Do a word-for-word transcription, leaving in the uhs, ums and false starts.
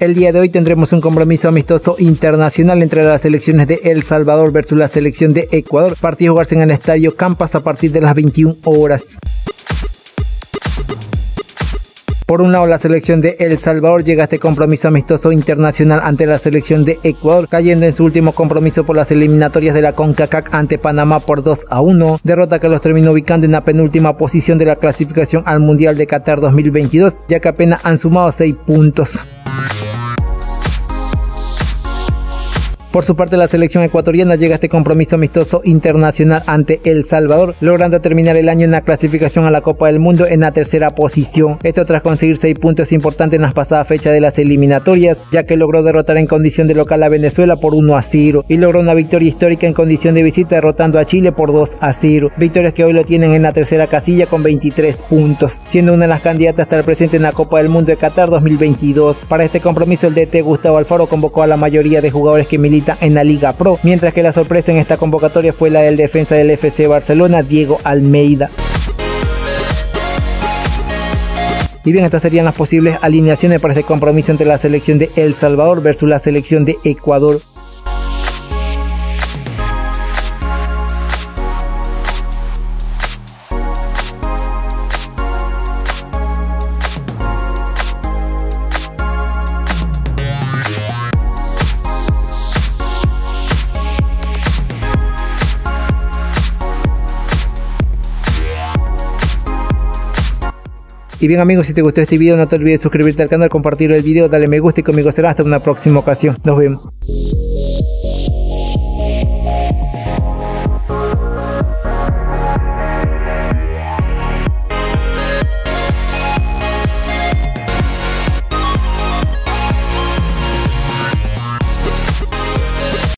El día de hoy tendremos un compromiso amistoso internacional entre las selecciones de El Salvador versus la selección de Ecuador. Partido jugarse en el estadio Compass a partir de las veintiuna horas. Por un lado, la selección de El Salvador llega a este compromiso amistoso internacional ante la selección de Ecuador, cayendo en su último compromiso por las eliminatorias de la CONCACAF ante Panamá por dos a uno, derrota que los terminó ubicando en la penúltima posición de la clasificación al Mundial de Qatar dos mil veintidós, ya que apenas han sumado seis puntos. Por su parte, la selección ecuatoriana llega a este compromiso amistoso internacional ante El Salvador, logrando terminar el año en la clasificación a la Copa del Mundo en la tercera posición. Esto tras conseguir seis puntos importantes en las pasadas fechas de las eliminatorias, ya que logró derrotar en condición de local a Venezuela por uno a cero y logró una victoria histórica en condición de visita derrotando a Chile por dos a cero, victorias que hoy lo tienen en la tercera casilla con veintitrés puntos, siendo una de las candidatas hasta el presente en la Copa del Mundo de Qatar dos mil veintidós. Para este compromiso, el D T Gustavo Alfaro convocó a la mayoría de jugadores que militan en la Liga Pro, mientras que la sorpresa en esta convocatoria fue la del defensa del F C Barcelona, Diego Almeida. Y bien, estas serían las posibles alineaciones para este compromiso entre la selección de El Salvador versus la selección de Ecuador. Y bien amigos, si te gustó este video no te olvides suscribirte al canal, compartir el video, dale me gusta y conmigo será hasta una próxima ocasión. Nos vemos.